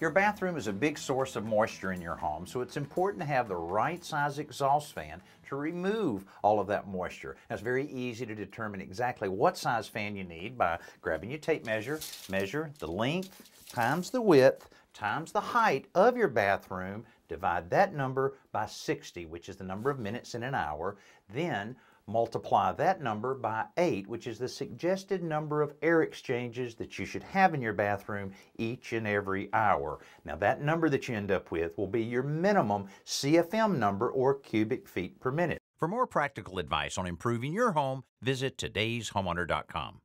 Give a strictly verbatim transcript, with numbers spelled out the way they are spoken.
Your bathroom is a big source of moisture in your home, so it's important to have the right size exhaust fan to remove all of that moisture. Now, it's very easy to determine exactly what size fan you need by grabbing your tape measure, measure the length times the width times the height of your bathroom, divide that number by sixty, which is the number of minutes in an hour, then multiply that number by eight, which is the suggested number of air exchanges that you should have in your bathroom each and every hour. Now, that number that you end up with will be your minimum C F M number, or cubic feet per minute. For more practical advice on improving your home, visit today's homeowner dot com.